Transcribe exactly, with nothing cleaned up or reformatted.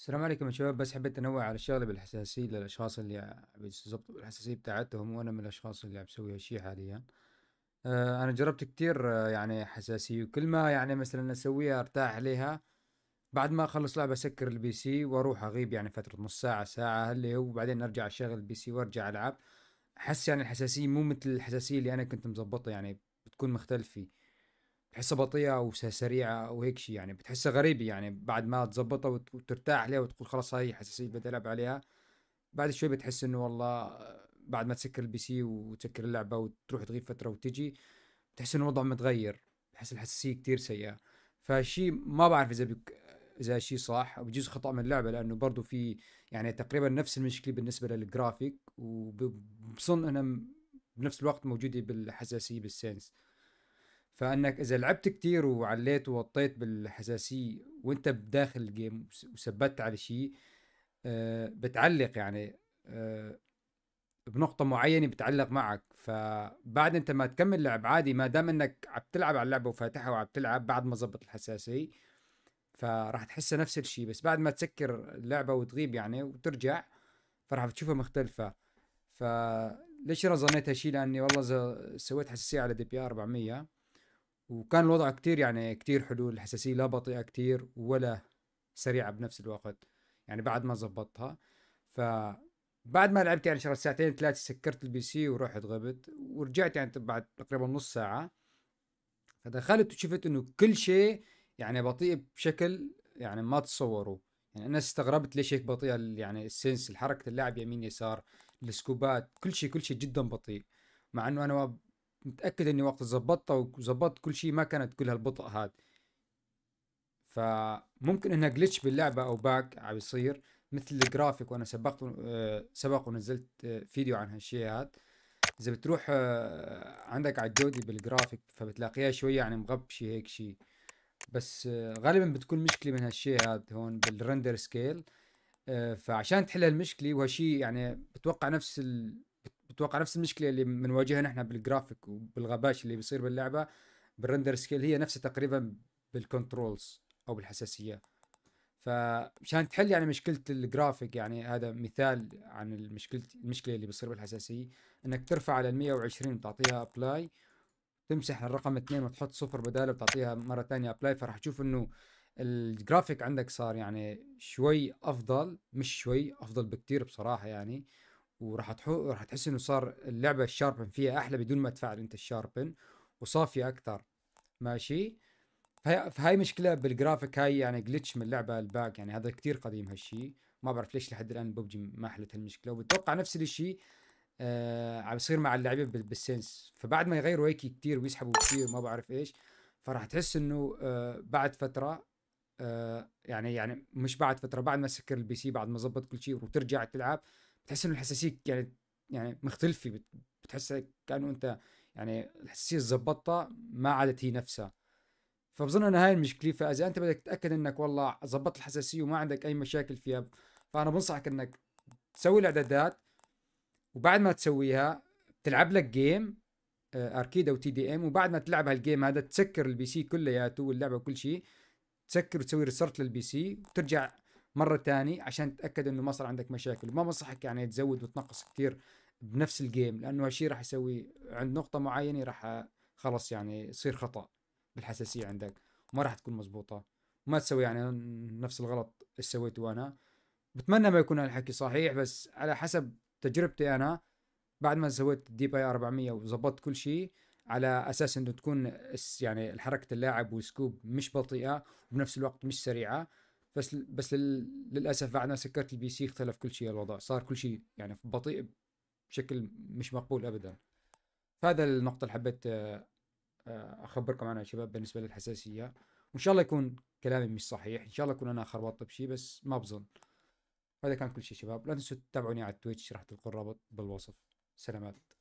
السلام عليكم يا شباب. بس حبيت انوه على الشغله بالحساسيه للاشخاص اللي بيظبطوا الحساسيه بتاعتهم، وانا من الاشخاص اللي بسوي هالشي حاليا. آه انا جربت كتير آه يعني حساسيه، وكل ما يعني مثلا اسويها ارتاح عليها، بعد ما اخلص لعبه اسكر البي سي واروح اغيب يعني فتره نص ساعه ساعه هاللي هو، وبعدين ارجع اشغل البي سي وارجع العب. احس يعني الحساسيه مو مثل الحساسيه اللي انا كنت مظبطها، يعني بتكون مختلفه، بتحسها بطيئه او سريعه او هيك شيء، يعني بتحسها غريبه يعني بعد ما تظبطها وترتاح عليها وتقول خلاص هاي حساسيه بدي العب عليها. بعد شوي بتحس انه والله بعد ما تسكر البي سي وتسكر اللعبه وتروح تغيب فتره وتجي، بتحس انه الوضع متغير، بحس الحساسيه كتير سيئه. فشيء ما بعرف اذا بك... اذا شيء صح او بجوز خطا من اللعبه، لانه برضه في يعني تقريبا نفس المشكله بالنسبه للجرافيك، وبظن انها بنفس الوقت موجوده بالحساسيه بالسنس. فانك اذا لعبت كتير وعليت ووطيت بالحساسيه وانت بداخل الجيم وثبتت على شيء، أه بتعلق يعني أه بنقطه معينه بتعلق معك. فبعد انت ما تكمل لعب عادي، ما دام انك عم تلعب على اللعبه وفاتحها وعم تلعب بعد ما ظبط الحساسيه، فراح تحسها نفس الشيء. بس بعد ما تسكر اللعبه وتغيب يعني وترجع، فراح بتشوفها مختلفه. فليش انا ظنيت هالشيء؟ لاني والله اذا سويت حساسيه على دي بي أربعمية وكان الوضع كتير يعني كتير حلو، الحساسيه لا بطيئه كتير ولا سريعه بنفس الوقت يعني بعد ما ظبطتها. فبعد ما لعبت يعني شهر ساعتين ثلاثه، سكرت البي سي ورحت غبت ورجعت يعني بعد تقريبا نص ساعه، فدخلت وشفت انه كل شيء يعني بطيء بشكل يعني ما تتصوروا. يعني انا استغربت ليش هيك بطيئه يعني السنس، حركه اللاعب يمين يسار، السكوبات، كل شيء كل شيء جدا بطيء، مع انه انا متاكد اني وقت ظبطتها وظبطت كل شيء ما كانت كل هالبطء هذا. فممكن انها جلتش باللعبه او باك عم يصير مثل الجرافيك، وانا سبقت سبق ونزلت فيديو عن هالشيء هذا. اذا بتروح عندك على الجوده بالجرافيك فبتلاقيها شويه يعني مغبشه هيك شيء، بس غالبا بتكون مشكله من هالشيء هذا هون بالرندر سكيل. فعشان تحل هالمشكله، وهالشيء يعني بتوقع نفس ال... بتوقع نفس المشكله اللي بنواجهها نحن بالجرافيك وبالغباش اللي بيصير باللعبه، بالرندر سكيل هي نفسها تقريبا بالكنترولز او بالحساسيه. فمشان تحل يعني مشكله الجرافيك، يعني هذا مثال عن المشكله المشكله اللي بتصير بالحساسيه، انك ترفع على مية وعشرين وتعطيها ابلاي، تمسح الرقم اثنين وتحط صفر بداله وتعطيها مره ثانيه ابلاي. فراح تشوف انه الجرافيك عندك صار يعني شوي افضل، مش شوي افضل بكتير بصراحه يعني. وراح تحو... راح تحس انه صار اللعبه الشاربن فيها احلى بدون ما تفعل انت الشاربن، وصافيه اكثر ماشي. فهي... فهاي مشكله بالجرافيك، هاي يعني جلتش من اللعبه الباك، يعني هذا كتير قديم هالشيء، ما بعرف ليش لحد الان ببجي ما حلت هالمشكله. وبتوقع نفس الشيء آه... عم يصير مع اللعيبه بالسنس. فبعد ما يغيروا هيك كتير ويسحبوا كتير ما بعرف ايش، فراح تحس انه آه... بعد فتره آه... يعني يعني مش بعد فتره، بعد ما سكر البي سي، بعد ما ظبط كل شيء وترجع تلعب، بتحس انه الحساسيه يعني يعني مختلفه، بتحس كانه انت يعني الحساسيه ظبطتها ما عادت هي نفسها. فبظن ان هاي المشكله. فاذا انت بدك تتاكد انك والله ظبطت الحساسيه وما عندك اي مشاكل فيها، فانا بنصحك انك تسوي الاعدادات، وبعد ما تسويها تلعب لك جيم اركيد او تي دي ام، وبعد ما تلعب هالجيم هذا تسكر البي سي كلياته واللعبه وكل شيء، تسكر وتسوي ريستارت للبي سي وترجع مرة تاني عشان تتأكد انه ما صار عندك مشاكل. ما بنصحك يعني تزود وتنقص كتير بنفس الجيم، لانه هالشي راح يسوي عند نقطة معينة راح خلص يعني يصير خطأ بالحساسية عندك وما راح تكون مزبوطة، وما تسوي يعني نفس الغلط اللي سويته انا. بتمنى ما يكون هالحكي صحيح، بس على حسب تجربتي انا، بعد ما سويت دي باي أربعمية وظبطت كل شيء على اساس انه تكون يعني حركة اللاعب والسكوب مش بطيئة وبنفس الوقت مش سريعة، بس بس للاسف بعد ما سكرت البي سي اختلف كل شيء، الوضع صار كل شيء يعني بطيء بشكل مش مقبول ابدا. فهذا النقطه اللي حبيت اخبركم عنها يا شباب بالنسبه للحساسيه، وان شاء الله يكون كلامي مش صحيح، ان شاء الله اكون انا خربطت بشيء بس ما بظن. هذا كان كل شيء شباب، لا تنسوا تتابعوني على التويتش، راح تلقوا الرابط بالوصف. سلامات.